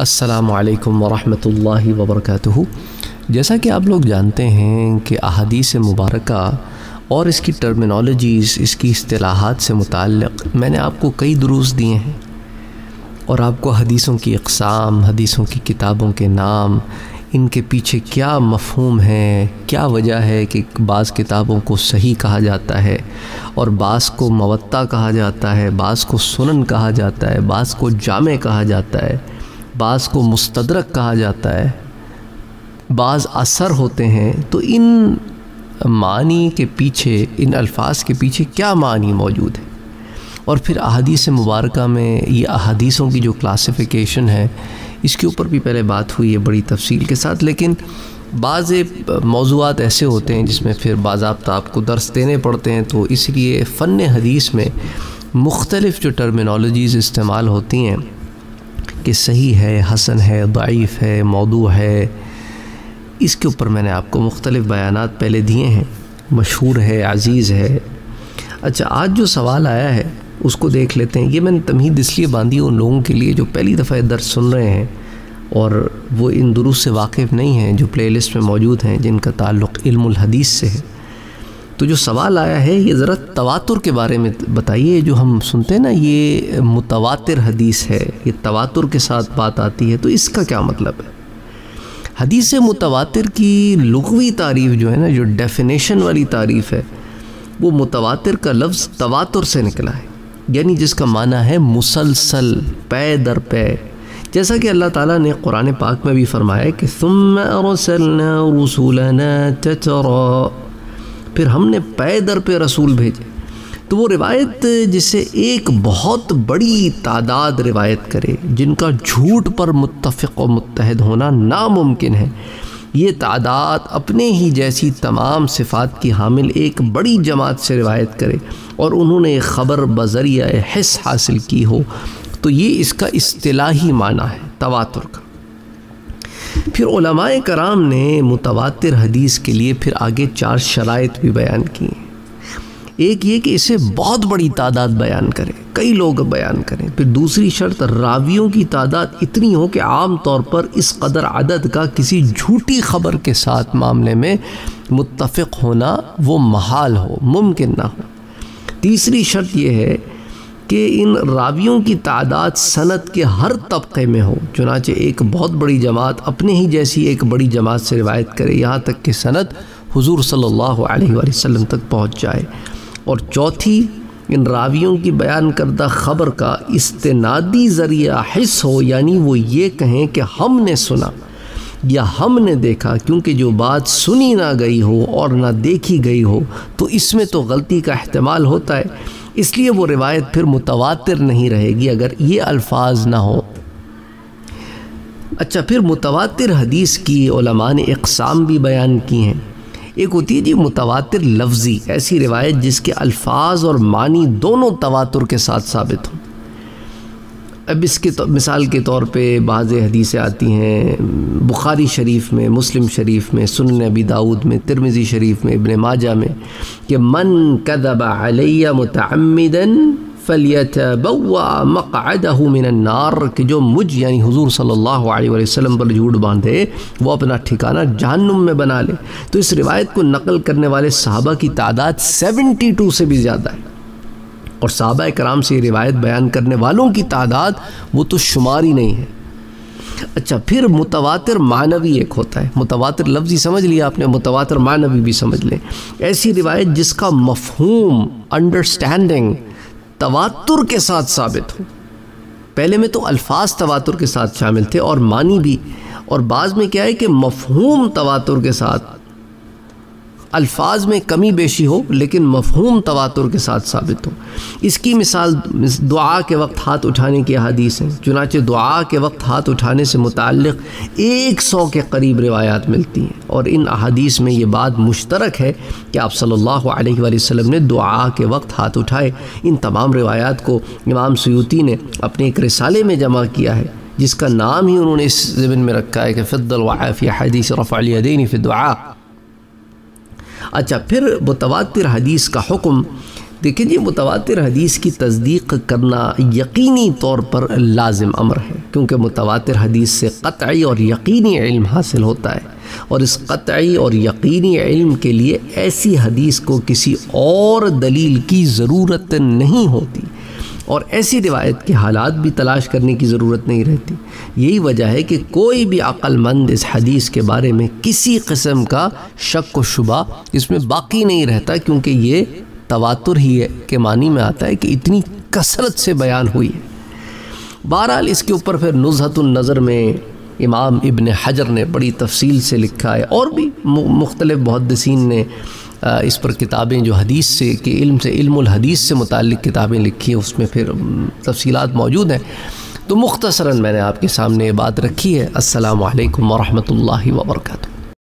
अस्सलामु अलैकुम वरहमतुल्लाहि वबरकातुहू। जैसा कि आप लोग जानते हैं कि अहादीस मुबारक और इसकी टर्मिनोलोजीज, इसकी इस्तेलाहात से मुताल्लिक़ मैंने आपको कई दुरूस दिए हैं और आपको हदीसों की अक्साम, हदीसों की किताबों के नाम, इनके पीछे क्या मफ़हूम है, क्या वजह है कि बाज़ किताबों को सही कहा जाता है और बाज़ को मोवत्ता कहा जाता है, बाज़ को सुनन कहा जाता है, बाज़ को जामे कहा जाता है, बाज़ को मुस्तद्रक कहा जाता है, बाज़ असर होते हैं। तो इन मानी के पीछे, इन अल्फाज के पीछे क्या मानी मौजूद है। और फिर अहादीस मुबारक में ये अहादीसों की जो क्लासीफिकेशन है इसके ऊपर भी पहले बात हुई है बड़ी तफसील के साथ। लेकिन बाज़ मौज़ूआत ऐसे होते हैं जिसमें फिर बाज़ाब्ता आपको दर्स देने पड़ते हैं, तो इसलिए फ़न हदीस में मुख्तलिफ़ जो टर्मिनोलॉजीज़ इस्तेमाल होती हैं कि सही है, हसन है, ज़ईफ़ है, मौज़ू है, इसके ऊपर मैंने आपको मुख्तलिफ़ बयानात पहले दिए हैं। मशहूर है, अज़ीज़ है। अच्छा, आज जो सवाल आया है उसको देख लेते हैं। ये मैंने तमहीद इसलिए बांधी उन लोगों के लिए जो पहली दफ़ा दर्स सुन रहे हैं और वो इन दुरूस से वाकिफ़ नहीं हैं जो प्लेलिस्ट में मौजूद हैं, जिनका ताल्लुक़ इल्मुल हदीस से है। तो जो सवाल आया है ये ज़रा तवातुर के बारे में बताइए। जो हम सुनते हैं ना, ये मुतवातिर हदीस है, ये तवातुर के साथ बात आती है, तो इसका क्या मतलब है। हदीस मुतवातिर की लुगवी तारीफ़ जो है ना, जो डेफिनेशन वाली तारीफ़ है, वो मुतवातिर का लफ्ज़ तवातुर से निकला है, यानी जिसका माना है मुसलसल, पै दर पै। जैसा कि अल्लाह ताला ने कुरान पाक में भी फरमाया कि सुम्मा अरसलना रसूलना ततरा, फिर हमने पै दर पे रसूल भेजे। तो वो रिवायत जिसे एक बहुत बड़ी तादाद रिवायत करे, जिनका झूठ पर मुत्तफ़िक़ और मुत्तहद होना नामुमकिन है, ये तादाद अपने ही जैसी तमाम सिफ़ात की हामिल एक बड़ी जमात से रिवायत करे और उन्होंने एक ख़बर बज़रिया हिस हासिल की हो, तो ये इसका इस्तिलाही माना है तवातुर का। फिर उलमाए कराम ने मुतवातिर हदीस के लिए फिर आगे 4 शरायत भी बयान की। एक ये कि इसे बहुत बड़ी तादाद बयान करें, कई लोग बयान करें। फिर दूसरी शर्त रावियों की तादाद इतनी हो कि आम तौर पर इस कदर आदद का किसी झूठी खबर के साथ मामले में मुत्तफ़िक़ होना वो महाल हो, मुमकिन ना हो। तीसरी शर्त यह है कि इन रावियों की तादाद सनत के हर तबके में हो, चुनांचे एक बहुत बड़ी जमात अपने ही जैसी एक बड़ी जमात से रिवायत करे, यहाँ तक कि सनत हुज़ूर सल्लल्लाहु अलैहि वसल्लम तक पहुँच जाए। और चौथी, इन रावियों की बयान करदा ख़बर का इस्तनादी ज़रिया हिस हो, यानी वो ये कहें कि हमने सुना या हमने देखा, क्योंकि जो बात सुनी ना गई हो और ना देखी गई हो तो इसमें तो गलती का अहतमाल होता है, इसलिए वो रिवायत फिर मुतवातिर नहीं रहेगी अगर ये अल्फाज ना हो। अच्छा, फिर मुतवातिर हदीस की उलमा ने अक़साम भी बयान की हैं। एक होती है जी मुतवातिर लफज़ी, ऐसी रिवायत जिसके अल्फाज और मानी दोनों तवातुर के साथ साबित हों। अब इसके मिसाल के तौर पे बाज़ हदीसें आती हैं बुखारी शरीफ में, मुस्लिम शरीफ में, सुनन अबी दाऊद में, तिरमिज़ी शरीफ में, इब्न माजा में कि मन कदब अलैया मुतअम्मिदन फलियतबव्वा मक़अदहु मिनन नार, कि जो मुझ यानी हुज़ूर सल्लल्लाहु अलैहि वसल्लम पर झूठ बांधे वो अपना ठिकाना जहन्नुम में बना ले। तो इस रिवायत को नकल करने वाले सहाबा की तादाद 72 से भी ज़्यादा है और सहाबा कराम से रिवायत बयान करने वालों की तादाद वो तो शुमार ही नहीं है। अच्छा, फिर मुतवातिर मानवी एक होता है। मुतवातिर लफ्ज़ी समझ लिया आपने, मुतवातिर मानवी भी समझ लें। ऐसी रिवायत जिसका मफ़हूम, अंडरस्टैंडिंग तवातुर के साथ साबित हो। पहले में तो अल्फाज तवातुर के साथ शामिल थे और मानी भी, और बाद में क्या है कि मफ़हूम तवातुर के साथ, अल्फाज में कमी बेशी हो लेकिन मफ़हूम तवातुर के साथ साबित हो। इसकी मिसाल दुआ के वक्त हाथ उठाने की अहादीस हैं। चुनांचे दुआ के वक्त हाथ उठाने से मुताल्लिक़ 100 के करीब रिवायात मिलती हैं और इन अहादीस में ये बात मुश्तरक है कि आप सल्लल्लाहु अलैहि वसल्लम ने दुआ के वक्त हाथ उठाए। इन तमाम रिवायात को इमाम सुयूती ने अपने एक रिसाले में जमा किया है जिसका नाम ही उन्होंने इस ज़मन में रखा है कि फ़िद्दुल वआ फ़ी हदीस रफ़अुल यदैन फ़ी दुआ। अच्छा, फिर मुतवातिर हदीस का हुक्म देखें जी, मुतवातिर हदीस की तस्दीक करना यकीनी तौर पर लाजिम अमर है, क्योंकि मुतवातिर हदीस से कतई और यकीनी इल्म हासिल होता है, और इस कतई और यकीनी इल्म के लिए ऐसी हदीस को किसी और दलील की ज़रूरत नहीं होती और ऐसी रिवायत के हालात भी तलाश करने की ज़रूरत नहीं रहती। यही वजह है कि कोई भी अक्लमंद इस हदीस के बारे में किसी किस्म का शक व शुबा इसमें बाकी नहीं रहता, क्योंकि ये तवातुर ही है के मानी में आता है कि इतनी कसरत से बयान हुई है। बहरहाल इसके ऊपर फिर नुज़हतुल नज़र में इमाम इब्न हजर ने बड़ी तफसील से लिखा है, और भी मुख्तलिफ मुहद्दिसीन ने इस पर किताबें जो हदीस से के इल्म से इल्मुल हदीस से मुताल्लिक़ किताबें लिखी हैं, उसमें फिर तफसीलात मौजूद हैं। तो मुख्तसरन मैंने आपके सामने ये बात रखी है। अस्सलामु अलैकुम व रहमतुल्लाहि व बरकातुहू।